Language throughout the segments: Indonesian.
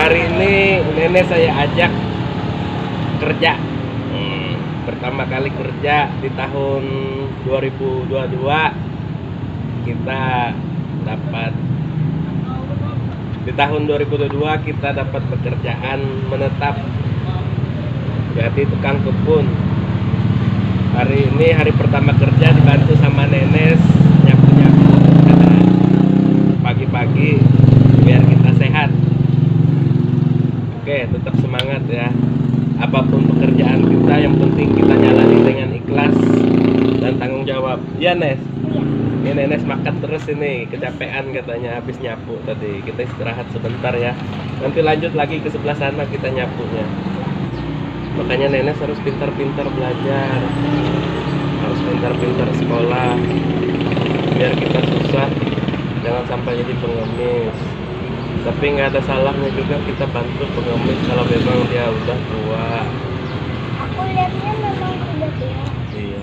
Hari ini nenek saya ajak kerja. Pertama kali kerja di tahun 2022 kita dapat pekerjaan menetap, jadi tukang kebun. Hari ini hari pertama kerja, dibantu sama nenek nyapu-nyapu pagi-pagi biar kita sehat. Oke, tetap semangat ya. Apapun pekerjaan kita, yang penting kita jalani dengan ikhlas dan tanggung jawab. Ya, Nes. Ini Nenes makan terus ini, kecapean katanya habis nyapu tadi. Kita istirahat sebentar ya. Nanti lanjut lagi ke sebelah sana kita nyapunya. Makanya Nenes harus pintar-pintar belajar. Harus pintar-pintar sekolah. Biar kita susah, jangan sampai jadi pengemis. Tapi nggak ada salahnya juga kita bantu pengemis kalau memang dia udah tua. Aku lihatnya memang udah tua. Iya.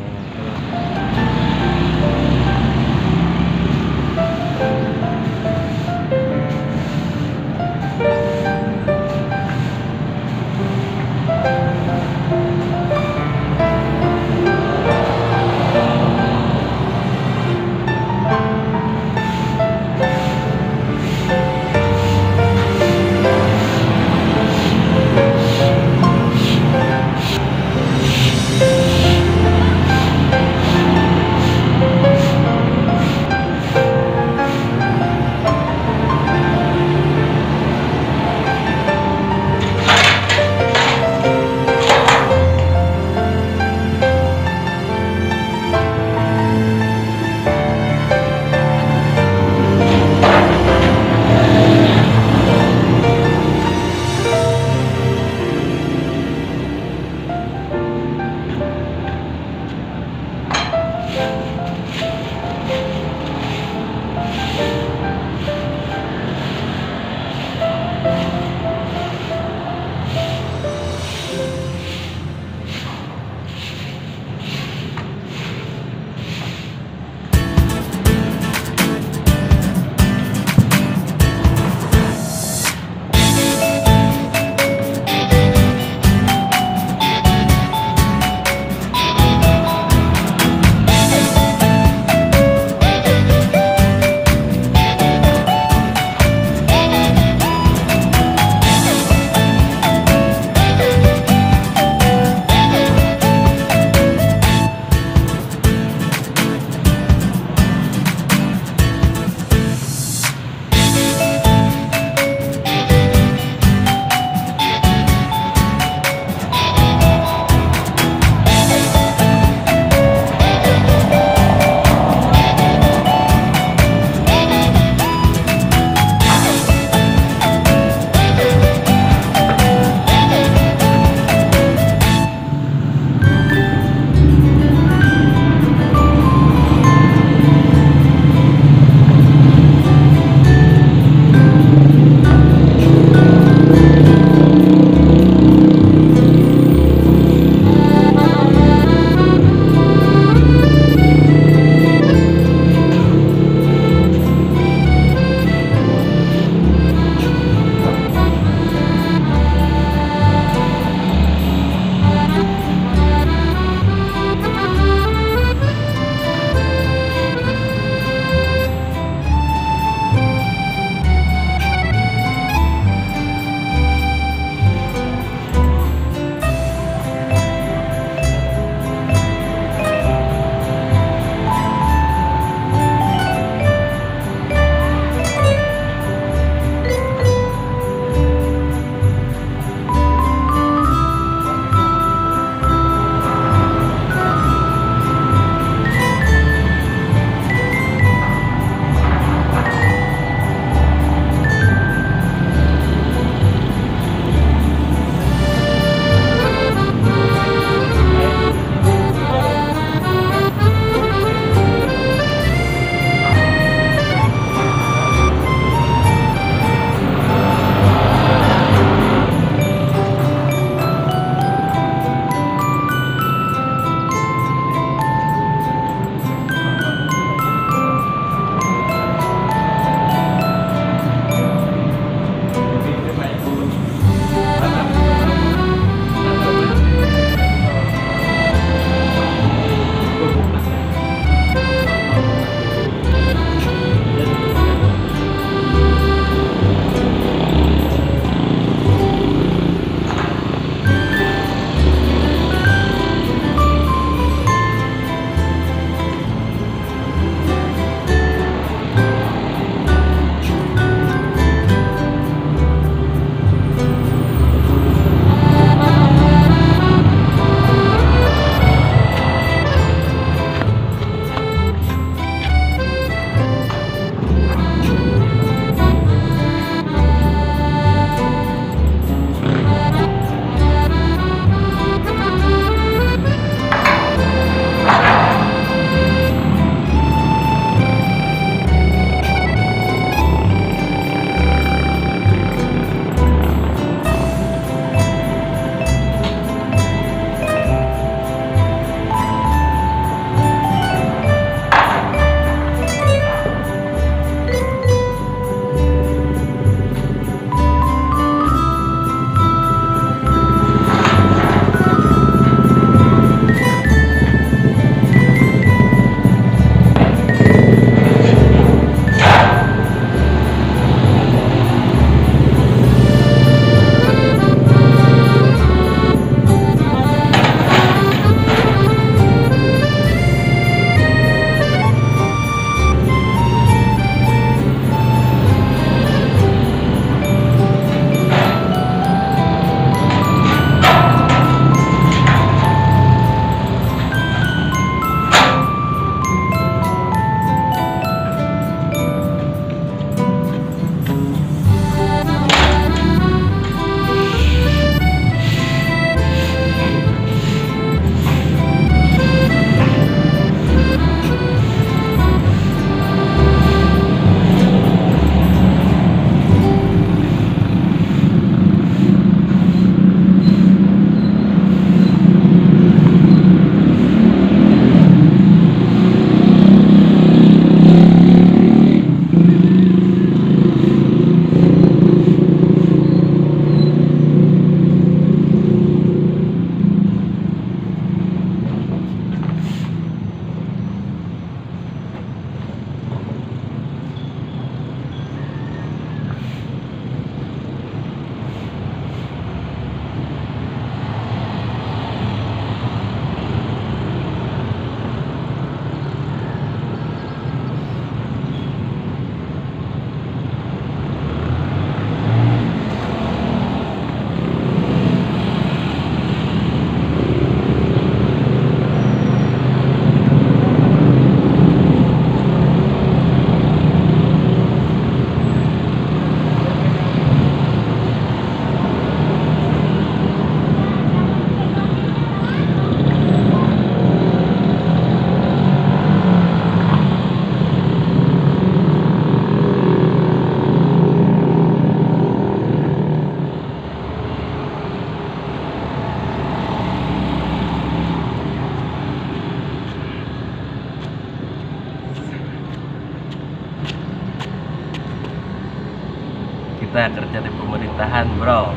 gimana kerja di pemerintahan, bro?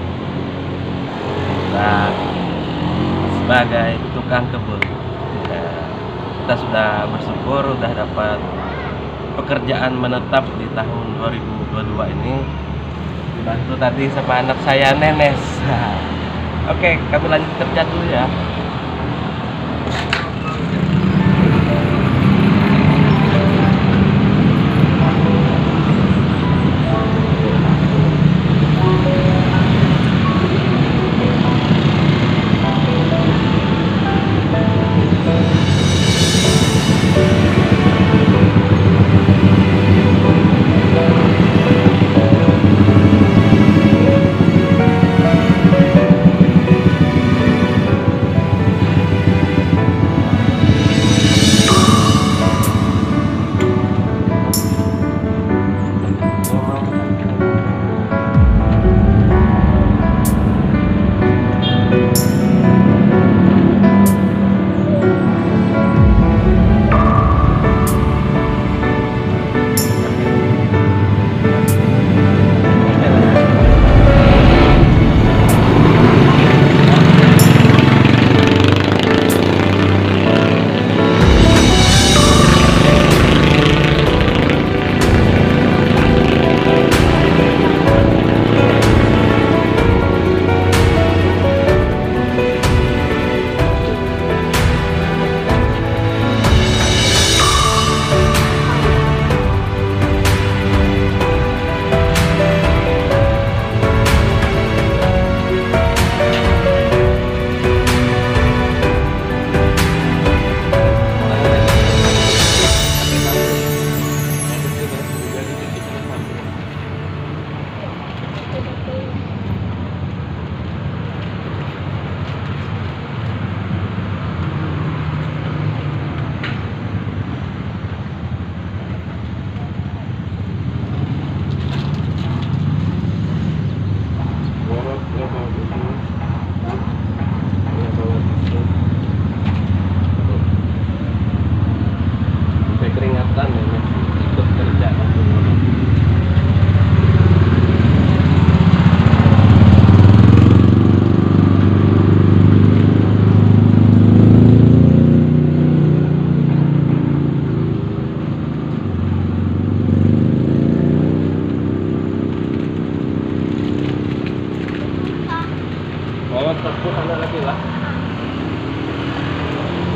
Nah, sebagai tukang kebun, kita sudah bersyukur sudah dapat pekerjaan menetap di tahun 2022 ini, dibantu tadi sama anak saya Nenes. Oke, kami lanjut kerja dulu ya.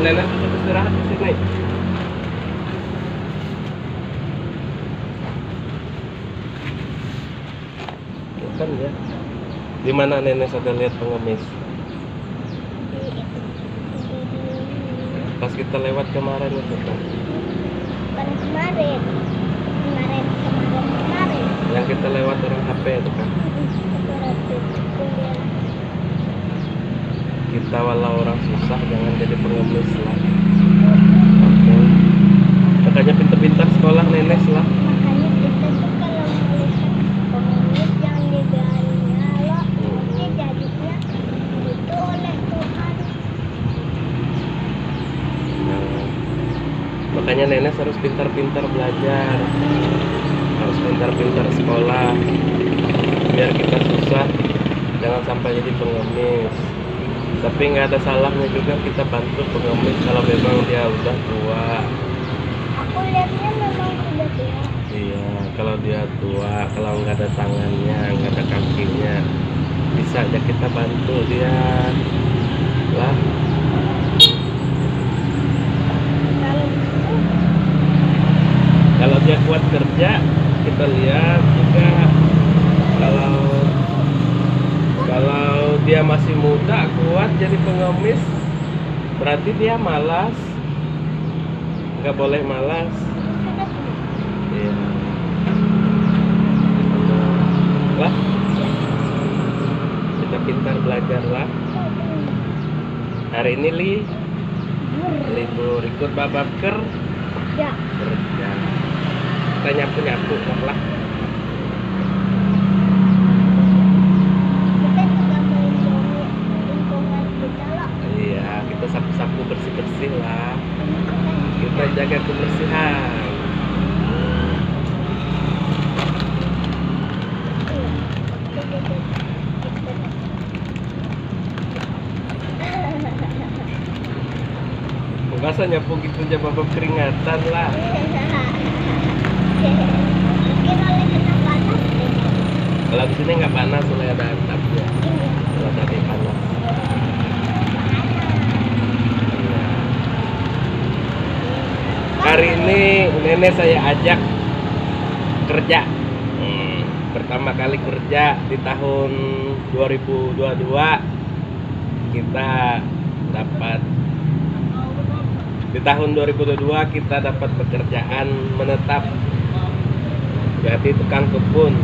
Nenek bisa istirahat di sini. Bukan ya? Di mana Nenek sudah lihat pengemis? Pas kita lewat kemarin itu. Bukan kemarin. Kemarin. Yang kita lewat orang HP itu kan? Kita walau orang susah jangan jadi pengemis lah. Oke. Makanya pintar-pintar sekolah Nenek lah. Makanya kita tuh kalau pengemis jangan digalinya lo, ini jadinya itu oleh Tuhan. Makanya Nenek harus pintar-pintar belajar, harus pintar-pintar sekolah, biar kita susah jangan sampai jadi pengemis. Tapi nggak ada salahnya juga kita bantu pengemis kalau memang dia udah tua. Aku lihatnya memang udah tua. Iya, kalau dia tua, kalau nggak ada tangannya, nggak ada kakinya, bisa aja kita bantu dia lah. Kalau dia kuat kerja, kita lihat juga. Kalau dia masih muda, kuat jadi pengemis, berarti dia malas. Nggak boleh malas. Iya. Lah, kita pintar belajar lah. Hari ini libur, ikut babaker. Ya. Kerja. Kita nyapu-nyapu lah. Sapu bersih-bersih lah, kita jaga kebersihan. Masa nyapu gitu aja babak keringatan lah. Kalau di sini nggak panas, soalnya ada atapnya. Kalau tadi panas. Hari ini nenek saya ajak kerja. Pertama kali kerja di tahun 2022 kita dapat. Di tahun 2022 kita dapat pekerjaan menetap jadi tukang kebun.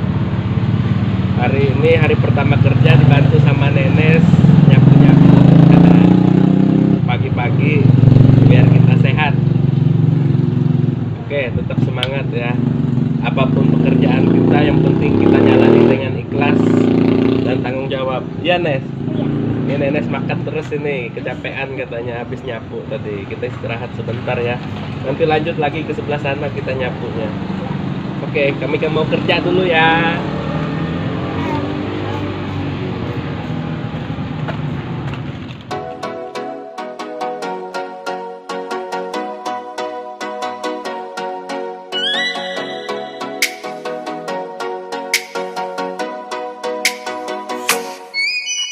Hari ini hari pertama kerja, dibantu sama nenek nyapu-nyapu pagi-pagi biar kita sehat. Oke, tetap semangat ya. Apapun pekerjaan kita, yang penting kita jalani dengan ikhlas dan tanggung jawab. Ya, Nes? Ini Nenes makan terus ini, kecapean katanya habis nyapu tadi. Kita istirahat sebentar ya. Nanti lanjut lagi ke sebelah sana kita nyapunya. Oke, kami kan mau kerja dulu ya.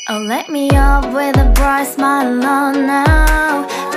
Oh, let me up with a bright smile on now.